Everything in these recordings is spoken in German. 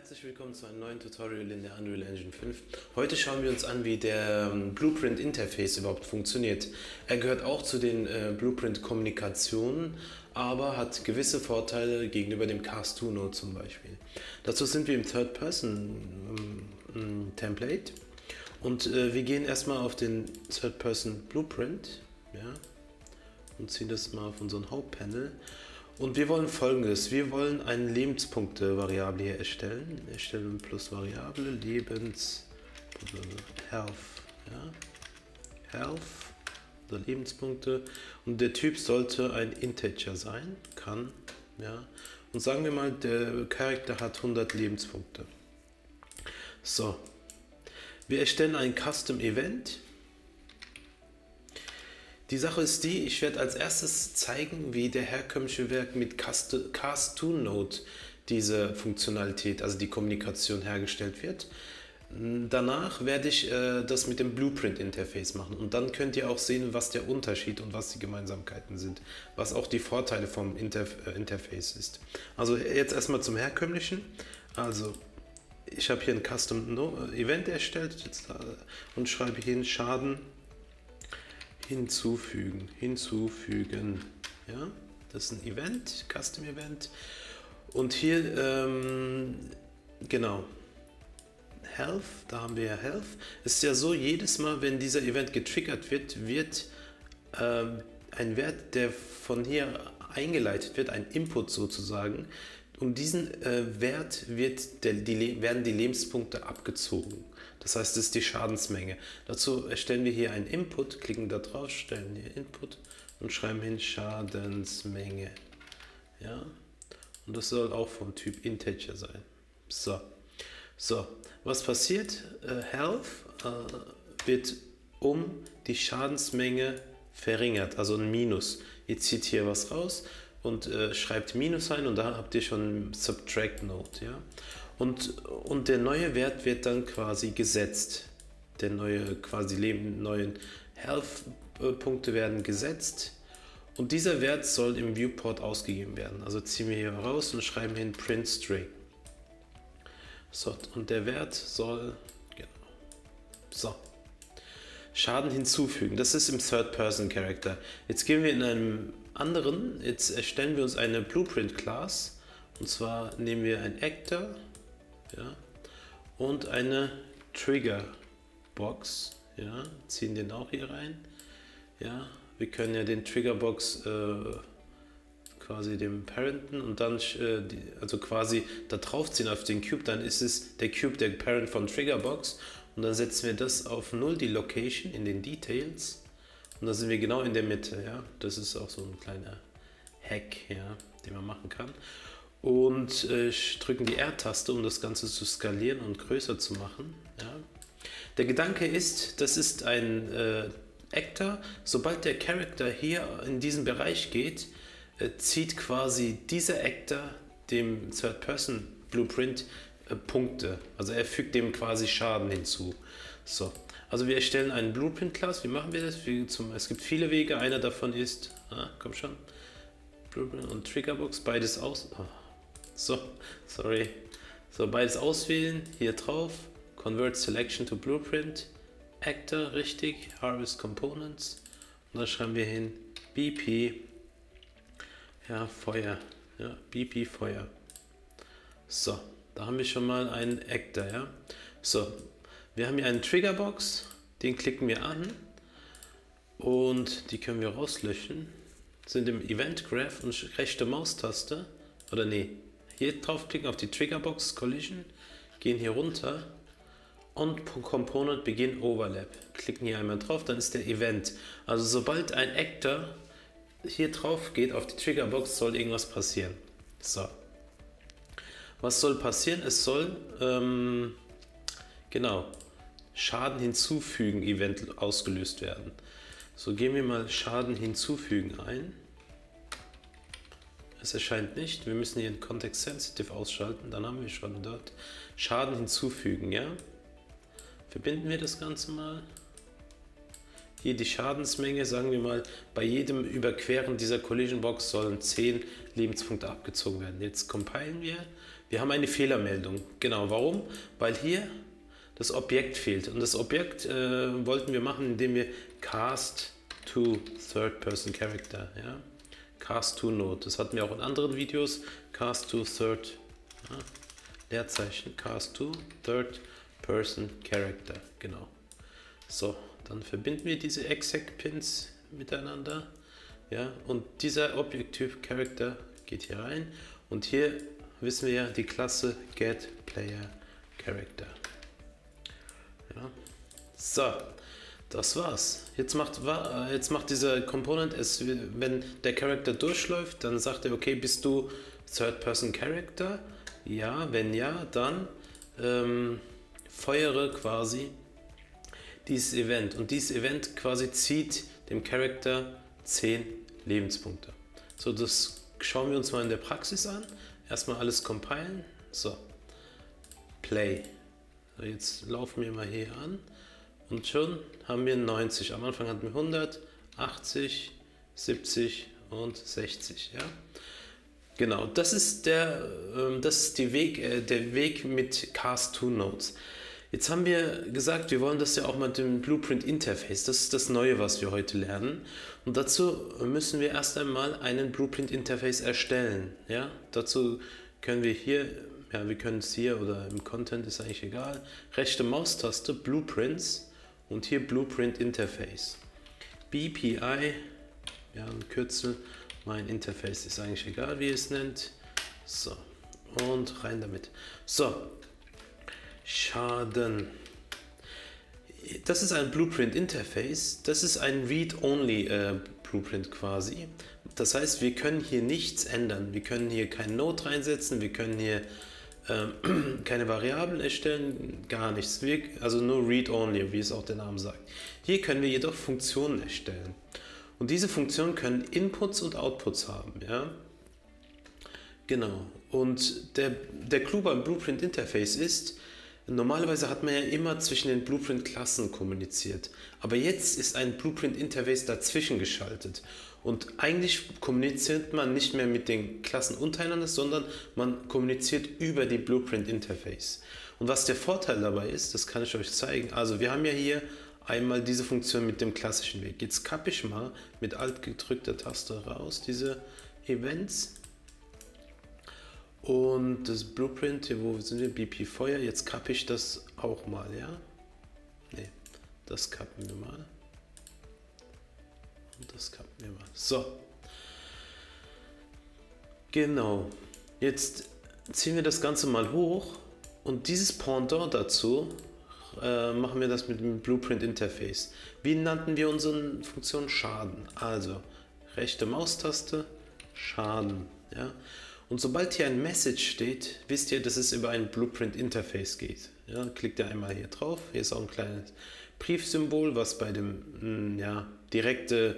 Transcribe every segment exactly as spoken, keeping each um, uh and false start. Herzlich willkommen zu einem neuen Tutorial in der Unreal Engine fünf. Heute schauen wir uns an, wie der Blueprint Interface überhaupt funktioniert. Er gehört auch zu den äh, Blueprint Kommunikationen, aber hat gewisse Vorteile gegenüber dem Cast-to-Note zum Beispiel. Dazu sind wir im Third-Person-Template und äh, wir gehen erstmal auf den Third-Person-Blueprint, ja, und ziehen das mal auf unseren Hauptpanel. Und wir wollen Folgendes, wir wollen eine Lebenspunkte-Variable hier erstellen. Erstellen plus Variable, Lebens, Health, ja. Health, oder Lebenspunkte. Und der Typ sollte ein Integer sein, kann, ja. Und sagen wir mal, der Charakter hat hundert Lebenspunkte. So, wir erstellen ein Custom Event. Die Sache ist die, ich werde als erstes zeigen, wie der herkömmliche Werk mit Cast-to-Note diese Funktionalität, also die Kommunikation, hergestellt wird. Danach werde ich äh, das mit dem Blueprint-Interface machen und dann könnt ihr auch sehen, was der Unterschied und was die Gemeinsamkeiten sind, was auch die Vorteile vom Interf äh, Interface ist. Also jetzt erstmal zum herkömmlichen. Also ich habe hier ein Custom-Event erstellt jetzt, äh, und schreibe hier einen Schaden. Hinzufügen, hinzufügen, ja, das ist ein Event, Custom Event, und hier, ähm, genau, Health, da haben wir ja Health, ist ja so, jedes Mal, wenn dieser Event getriggert wird, wird ähm, ein Wert, der von hier eingeleitet wird, ein Input sozusagen, um diesen äh, Wert wird der, die, werden die Lebenspunkte abgezogen. Das heißt, das ist die Schadensmenge. Dazu erstellen wir hier einen Input, klicken da drauf, stellen hier Input und schreiben hin Schadensmenge. Ja? Und das soll auch vom Typ Integer sein. So, so. Was passiert? Äh, Health äh, wird um die Schadensmenge verringert, also ein Minus. Ihr zieht hier was raus und äh, schreibt Minus ein und da habt ihr schon Subtract Note, ja. Und, und der neue Wert wird dann quasi gesetzt. Der neue, quasi Leben, neuen Health-Punkte werden gesetzt. Und dieser Wert soll im Viewport ausgegeben werden. Also ziehen wir hier raus und schreiben hin Print String. So, und der Wert soll, genau, so. Schaden hinzufügen. Das ist im Third-Person-Character. Jetzt gehen wir in einem anderen, jetzt erstellen wir uns eine Blueprint Class. Und zwar nehmen wir ein Actor. Ja, und eine Trigger Box, ja, ziehen den auch hier rein, ja, wir können ja den Trigger Box äh, quasi dem Parenten und dann äh, die, also quasi da drauf ziehen auf den Cube, dann ist es der Cube der Parent von Trigger Box und dann setzen wir das auf null, die Location in den Details und da sind wir genau in der Mitte, ja, das ist auch so ein kleiner Hack, ja, den man machen kann. Und äh, drücken die R-Taste, um das Ganze zu skalieren und größer zu machen. Ja. Der Gedanke ist, das ist ein äh, Actor. Sobald der Charakter hier in diesen Bereich geht, äh, zieht quasi dieser Actor dem Third-Person-Blueprint äh, Punkte. Also er fügt dem quasi Schaden hinzu. So. Also wir erstellen einen Blueprint-Class. Wie machen wir das? Wie zum, es gibt viele Wege. Einer davon ist, ah, komm schon, Blueprint und Triggerbox, beides aus. Oh. So, sorry. So, beides auswählen, hier drauf, Convert Selection to Blueprint, Actor, richtig, Harvest Components und dann schreiben wir hin B P, ja, Feuer, ja, B P Feuer. So, da haben wir schon mal einen Actor, ja. So, wir haben hier einen Triggerbox, den klicken wir an und die können wir rauslöschen, sind im Event Graph und rechte Maustaste, oder nee, hier draufklicken auf die Triggerbox Collision, gehen hier runter und Component Begin Overlap. Klicken hier einmal drauf, dann ist der Event. Also sobald ein Actor hier drauf geht auf die Triggerbox, soll irgendwas passieren. So. Was soll passieren? Es soll, ähm, genau, Schaden hinzufügen Event ausgelöst werden. So, gehen wir mal Schaden hinzufügen ein. Es erscheint nicht. Wir müssen hier einen Context Sensitive ausschalten. Dann haben wir schon dort Schaden hinzufügen. Ja? Verbinden wir das Ganze mal. Hier die Schadensmenge, sagen wir mal, bei jedem Überqueren dieser Collision Box sollen zehn Lebenspunkte abgezogen werden. Jetzt compilen wir. Wir haben eine Fehlermeldung. Genau, warum? Weil hier das Objekt fehlt. Und das Objekt äh, wollten wir machen, indem wir Cast to Third-Person Character. Ja? Cast-to-Note. Das hatten wir auch in anderen Videos. Cast to Third. Ja? Leerzeichen. Cast to Third-Person Character. Genau. So, dann verbinden wir diese Exec-Pins miteinander. Ja? Und dieser Objekttyp Character geht hier rein. Und hier wissen wir ja die Klasse Get Player Character. Ja. So, das war's. Jetzt macht, jetzt macht dieser Component es, wenn der Character durchläuft, dann sagt er, okay, bist du Third-Person Character? Ja, wenn ja, dann ähm, feuere quasi dieses Event. Und dieses Event quasi zieht dem Character zehn Lebenspunkte. So, das schauen wir uns mal in der Praxis an. Erstmal alles compilen. So, Play. So, jetzt laufen wir mal hier an und schon haben wir neunzig. Am Anfang hatten wir hundert, achtzig, siebzig und sechzig. Ja, genau. Das ist der, äh, das ist die Weg, äh, der Weg mit Cast-to-Notes. Jetzt haben wir gesagt, wir wollen das ja auch mit dem Blueprint Interface. Das ist das Neue, was wir heute lernen. Und dazu müssen wir erst einmal einen Blueprint Interface erstellen. Ja? Dazu können wir hier, ja, wir können es hier oder im Content, ist eigentlich egal. Rechte Maustaste, Blueprints und hier Blueprint Interface. B P I, ja, ein Kürzel, mein Interface, ist eigentlich egal, wie ihr es nennt. So, und rein damit. So. Schaden. Das ist ein Blueprint Interface. Das ist ein Read-Only äh, Blueprint quasi. Das heißt, wir können hier nichts ändern. Wir können hier kein Node reinsetzen. Wir können hier ähm, keine Variablen erstellen. Gar nichts. Wir, also nur Read-Only, wie es auch der Name sagt. Hier können wir jedoch Funktionen erstellen. Und diese Funktionen können Inputs und Outputs haben. Ja? Genau. Und der, der Clou beim Blueprint Interface ist, normalerweise hat man ja immer zwischen den Blueprint-Klassen kommuniziert, aber jetzt ist ein Blueprint-Interface dazwischen geschaltet und eigentlich kommuniziert man nicht mehr mit den Klassen untereinander, sondern man kommuniziert über die Blueprint-Interface. Und was der Vorteil dabei ist, das kann ich euch zeigen. Also wir haben ja hier einmal diese Funktion mit dem klassischen Weg. Jetzt kappe ich mal mit Alt gedrückter Taste raus diese Events. Und das Blueprint, hier, wo sind wir? B P Feuer, jetzt kappe ich das auch mal, ja? Ne, das kappen wir mal. Und das kappen wir mal. So. Genau. Jetzt ziehen wir das Ganze mal hoch und dieses Pendant dazu äh, machen wir das mit dem Blueprint Interface. Wie nannten wir unsere Funktion Schaden? Also, rechte Maustaste, Schaden, ja? Und sobald hier ein Message steht, wisst ihr, dass es über ein Blueprint Interface geht. Ja, klickt ihr einmal hier drauf. Hier ist auch ein kleines Briefsymbol, was bei dem mh, ja, direkte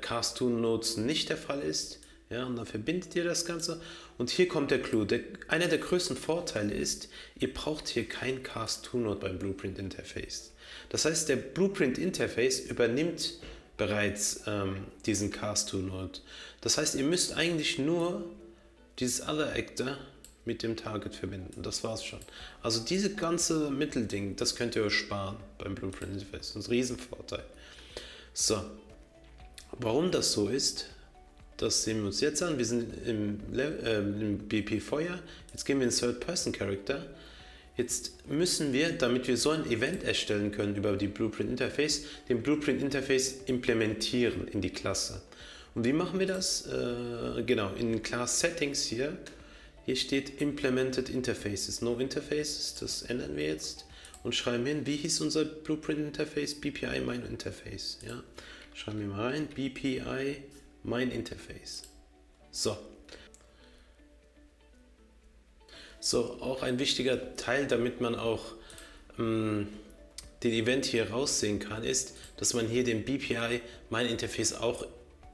Cast-to-Notes nicht der Fall ist. Ja, und dann verbindet ihr das Ganze. Und hier kommt der Clou. Der, einer der größten Vorteile ist, ihr braucht hier kein Cast-to-Note beim Blueprint Interface. Das heißt, der Blueprint Interface übernimmt bereits ähm, diesen Cast-to-Note. Das heißt, ihr müsst eigentlich nur dieses Other Actor mit dem Target verbinden. Das war's schon. Also diese ganze Mittelding, das könnt ihr euch sparen beim Blueprint Interface. Das ist ein Riesenvorteil. So, warum das so ist, das sehen wir uns jetzt an. Wir sind im, äh, im B P Feuer. Jetzt gehen wir in Third-Person-Character. Jetzt müssen wir, damit wir so ein Event erstellen können über die Blueprint Interface, den Blueprint Interface implementieren in die Klasse. Und wie machen wir das? Äh, genau, in Class Settings hier, hier steht Implemented Interfaces, No Interfaces, das ändern wir jetzt und schreiben hin, wie hieß unser Blueprint Interface? B P I My Interface, ja, schreiben wir mal rein, B P I My Interface, so. So, auch ein wichtiger Teil, damit man auch mh, den Event hier raussehen kann, ist, dass man hier den B P I My Interface auch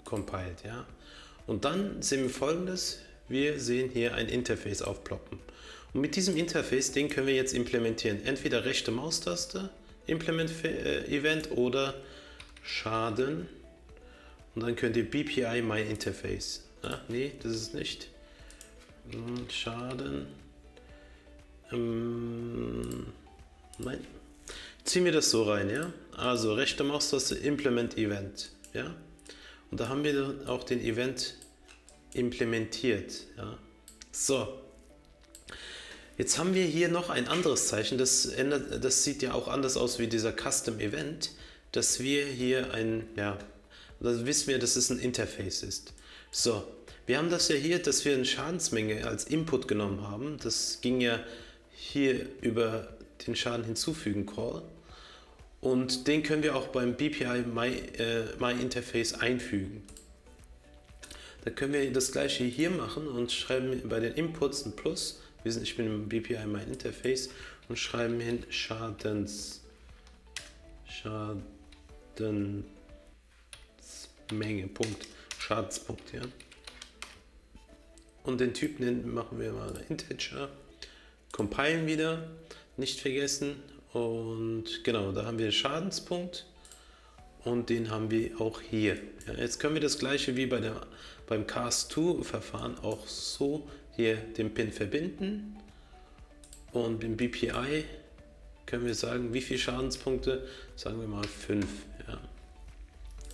compiled, ja. Und dann sehen wir Folgendes, wir sehen hier ein Interface aufploppen. Und mit diesem Interface, den können wir jetzt implementieren. Entweder rechte Maustaste, Implement Event oder Schaden. Und dann könnt ihr B P I My Interface. Ach, nee, das ist nicht. Schaden, Ähm, nein. Ziehen wir das so rein, ja? Also rechte Maustaste Implement Event, ja? Und da haben wir dann auch den Event implementiert, ja? So. Jetzt haben wir hier noch ein anderes Zeichen, das, ändert, das sieht ja auch anders aus wie dieser Custom Event, dass wir hier ein, ja, das wissen wir, dass es ein Interface ist. So, wir haben das ja hier, dass wir eine Schadensmenge als Input genommen haben, das ging ja hier über den Schaden hinzufügen Call und den können wir auch beim B P I My, äh, My Interface einfügen. Da können wir das gleiche hier machen und schreiben bei den Inputs ein Plus. Wir sind, ich bin im B P I My Interface und schreiben hin Schadens, Schadensmenge, Punkt, Schadenspunkt, ja. Und den Typ nennen, machen wir mal Integer, compilen wieder, nicht vergessen und genau, da haben wir den Schadenspunkt und den haben wir auch hier. Ja, jetzt können wir das gleiche wie bei der, beim Cast to Verfahren auch so hier den Pin verbinden und im B P I können wir sagen, wie viele Schadenspunkte, sagen wir mal fünf. Ja.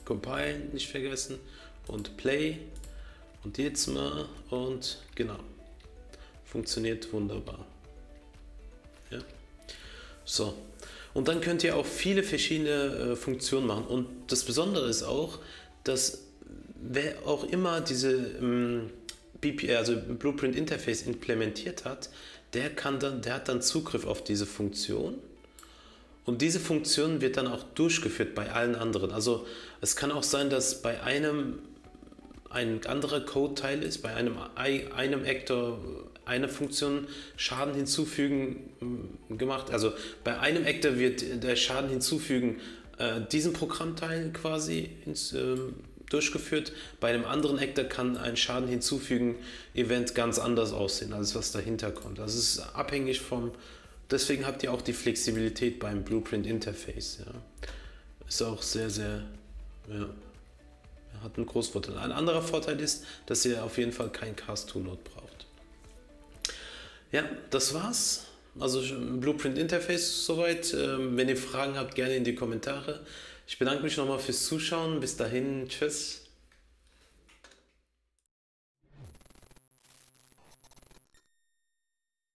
Compilen, nicht vergessen und Play und jetzt mal und genau, funktioniert wunderbar. Ja. So, und dann könnt ihr auch viele verschiedene äh, Funktionen machen und das Besondere ist auch, dass wer auch immer diese ähm, also Blueprint Interface implementiert hat, der, kann dann, der hat dann Zugriff auf diese Funktion und diese Funktion wird dann auch durchgeführt bei allen anderen. Also es kann auch sein, dass bei einem ein anderer Code-Teil ist, bei einem, einem Actor eine Funktion Schaden hinzufügen gemacht, also bei einem Actor wird der Schaden hinzufügen äh, diesen Programmteil quasi ins, äh, durchgeführt. Bei einem anderen Actor kann ein Schaden hinzufügen Event ganz anders aussehen, als was dahinter kommt. Das ist abhängig vom, deswegen habt ihr auch die Flexibilität beim Blueprint Interface. Ja. Ist auch sehr, sehr, ja, hat einen großen Vorteil. Ein anderer Vorteil ist, dass ihr auf jeden Fall kein Cast to Note braucht. Ja, das war's. Also Blueprint Interface soweit. Wenn ihr Fragen habt, gerne in die Kommentare. Ich bedanke mich nochmal fürs Zuschauen. Bis dahin, tschüss.